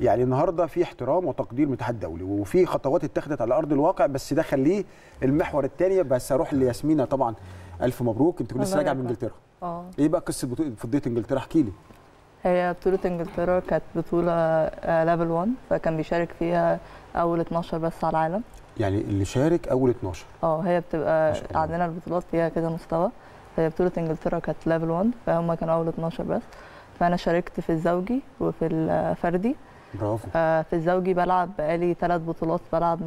يعني النهارده في احترام وتقدير من الاتحاد الدولي وفي خطوات اتخذت على ارض الواقع، بس ده خليه المحور الثاني. بس هروح لياسمينه. طبعا الف مبروك، انت كنت لسه راجعه من انجلترا. ايه بقى قصه فضيه انجلترا؟ احكي لي. هي بطوله انجلترا كانت بطوله ليفل 1، فكان بيشارك فيها اول 12 بس على العالم، يعني اللي شارك اول 12. هي بتبقى عندنا البطولات فيها كذا مستوى، فهي بطوله انجلترا كانت ليفل 1، فهم كانوا اول 12 بس. فانا شاركت في الزوجي وفي الفردي. برافو. في الزوجي بلعب بقالي 3 بطولات، بلعب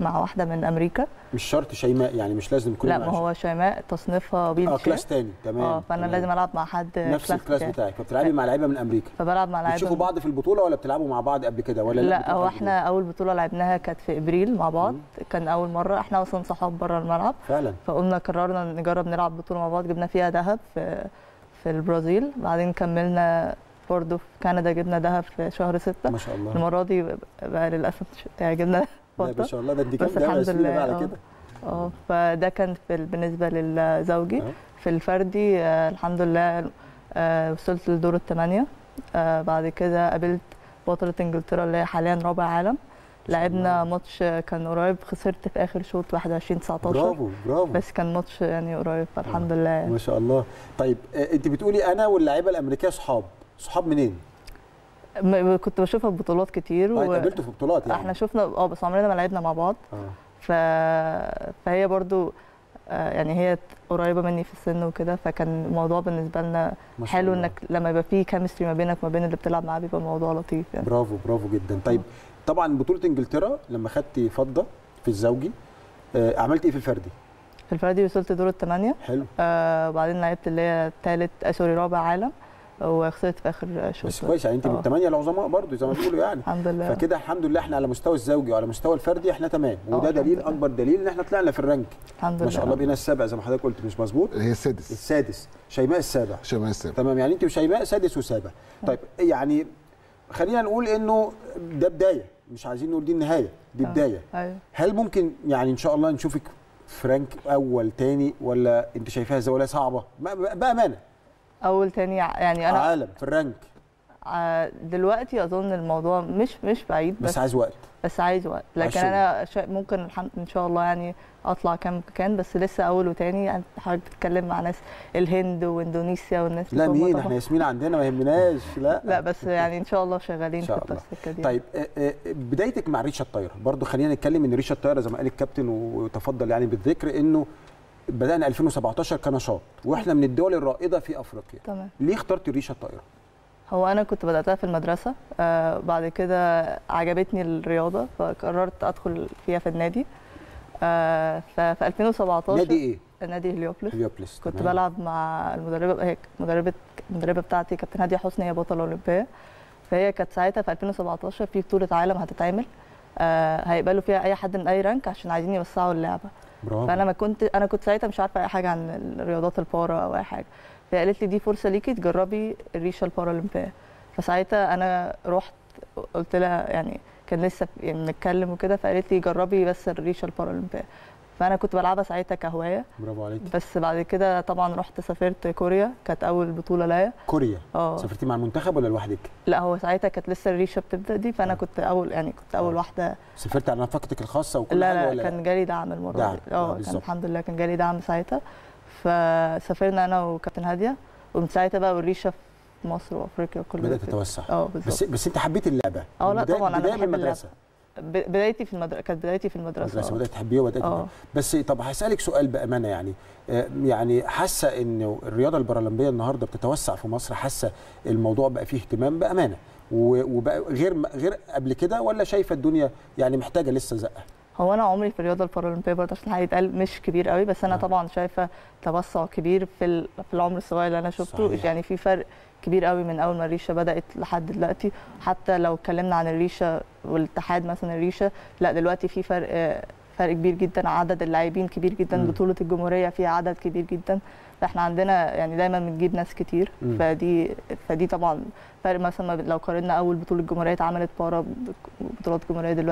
مع واحده من امريكا. مش شرط شيماء، يعني مش لازم كل. لا، ما هو شيماء تصنيفها بي كلاس تاني. تمام. فانا لازم العب مع حد نفس الكلاس بتاعك. فبتلعبي مع لعيبه من امريكا. فبلعب مع لعيبه. بتشوفوا بعض في البطوله ولا بتلعبوا مع بعض قبل كده ولا؟ لا، هو احنا اول بطوله لعبناها كانت في ابريل مع بعض. كان اول مره، احنا اصلا صحاب بره الملعب فعلا، فقمنا قررنا نجرب نلعب بطوله مع بعض. جبنا فيها ذهب في البرازيل، بعدين كملنا برضه في كندا، جبنا دهب في شهر 6. ما شاء الله. المره دي بقى للاسف جبنا فضه. ما شاء الله، ده اديك الحمد لله على كده. فده كان بالنسبه للزوجي. في الفردي الحمد لله وصلت لدور ال8. بعد كده قابلت بطله انجلترا اللي هي حاليا رابع عالم. لعبنا ماتش كان قريب، خسرت في اخر شوط 21-19. برافو برافو. بس كان ماتش يعني قريب، فالحمد لله. ما شاء الله. طيب انت بتقولي انا واللاعيبه الامريكيه صحاب منين؟ كنت بشوفها في بطولات كتير. اتقابلتوا في بطولات يعني؟ احنا شفنا بس عمرنا ما لعبنا مع بعض. فهي برضو يعني هي قريبه مني في السن وكده، فكان الموضوع بالنسبه لنا حلو، انك لما يبقى في كيمستري ما بينك وما بين اللي بتلعب معاه بيبقى الموضوع لطيف يعني. برافو برافو جدا. طيب طبعا بطوله انجلترا لما خدتي فضه في الزوجي، عملت ايه في الفردي؟ في الفردي وصلت دور ال8. حلو. وبعدين لعبت اللي هي رابع عالم، وخسرت في اخر شوط. بس كويس، يعني انت من ال8 العظماء برضه زي ما بيقولوا يعني. الحمد لله. فكده الحمد لله احنا على مستوى الزوجي وعلى مستوى الفردي احنا تمام، وده دليل اكبر دليل ان احنا طلعنا في الرانك. الحمد لله. ما شاء الله، بقينا السابع زي ما حضرتك قلت. مش مظبوط؟ هي السادس. شيماء السابع. تمام، يعني انت وشيماء سادس وسابع. طيب يعني خلينا نقول انه ده بدايه، مش عايزين نقول دي النهايه، دي بدايه. هل ممكن يعني ان شاء الله نشوفك فرانك اول تاني، ولا انت شايفاها زي ولا صعبه؟ بامانه اول تاني يعني انا عالم في الرانك دلوقتي. اظن الموضوع مش بعيد، بس عايز وقت. لكن انا ممكن ان شاء الله يعني اطلع كام، بس لسه اول وتاني. يعني حضرتك بتتكلم مع ناس الهند واندونيسيا والناس. لا مين احنا ياسمين عندنا ما يهمناش. لا بس يعني ان شاء الله شغالين في السكه دي. طيب بدايتك مع ريشه الطائره برضو، خلينا نتكلم ان ريشه الطائره زي ما قال الكابتن وتفضل يعني بالذكر، انه بدأنا 2017 كنشاط، واحنا من الدول الرائدة في افريقيا. تمام. ليه اخترت الريشة الطائرة؟ هو انا كنت بدأتها في المدرسة، بعد كده عجبتني الرياضة فقررت ادخل فيها في النادي. ففي 2017 نادي ايه؟ نادي هليوبوليس. كنت بلعب مع المدربة بتاعتي كابتن هادية حسني، هي بطلة اولمبية. فهي كانت ساعتها في 2017 في بطولة عالم هتتعمل، هيقبلوا فيها اي حد من اي رانك عشان عايزين يوسعوا اللعبة. برافو. فانا ما كنت انا كنت ساعتها مش عارفه اي حاجه عن الرياضات البارا او اي حاجه، فقالت لي دي فرصه ليكي تجربي الريشه البارالمبيه. فساعتها انا رحت قلت لها، يعني كان لسه بنتكلم وكده، فقالت لي جربي بس الريشه البارالمبيه. فانا كنت بلعبها ساعتها كهوايه. برافو عليكي. بس بعد كده طبعا رحت سافرت كوريا، كانت اول بطوله ليا. كوريا. سافرتي مع المنتخب ولا لوحدك؟ لا، هو ساعتها كانت لسه الريشه بتبدا دي، فانا كنت اول واحده. سافرت على نفقتك الخاصه وكل حاجه ولا؟ لا، كان جالي دعم المره دي. الحمد لله كان جالي دعم ساعتها، فسافرنا انا وكابتن هاديه، ومن ساعتها بقى والريشه في مصر وافريقيا وكل ده بدات تتوسع. بس انت حبيت اللعبه؟ لا طبعا، انا بحب المدرسه. بدايتي في المدرسه كانت بدأت تحبيها وبدأت. بس طب هسألك سؤال بأمانة، يعني حاسة إن الرياضة البارالمبية النهاردة بتتوسع في مصر؟ حاسة الموضوع بقى فيه اهتمام بأمانة وبقى غير قبل كده، ولا شايفة الدنيا يعني محتاجة لسه زقة؟ هو أنا عمري في الرياضة البارالمبية برضه عشان هيتقال مش كبير قوي، بس أنا طبعا شايفة توسع كبير في العمر الصغير اللي أنا شفته. صحيح. يعني في فرق كبير قوي من اول ما الريشه بدات لحد دلوقتي. حتى لو اتكلمنا عن الريشه والاتحاد مثلا الريشه، لا دلوقتي في فرق كبير جدا، عدد اللاعبين كبير جدا. بطوله الجمهوريه فيها عدد كبير جدا، فاحنا عندنا يعني دايما بنجيب ناس كتير. فدي طبعا فرق. مثلا لو قارنا اول بطوله جمهوريه اتعملت بره بطولات جمهوريه دلوقتي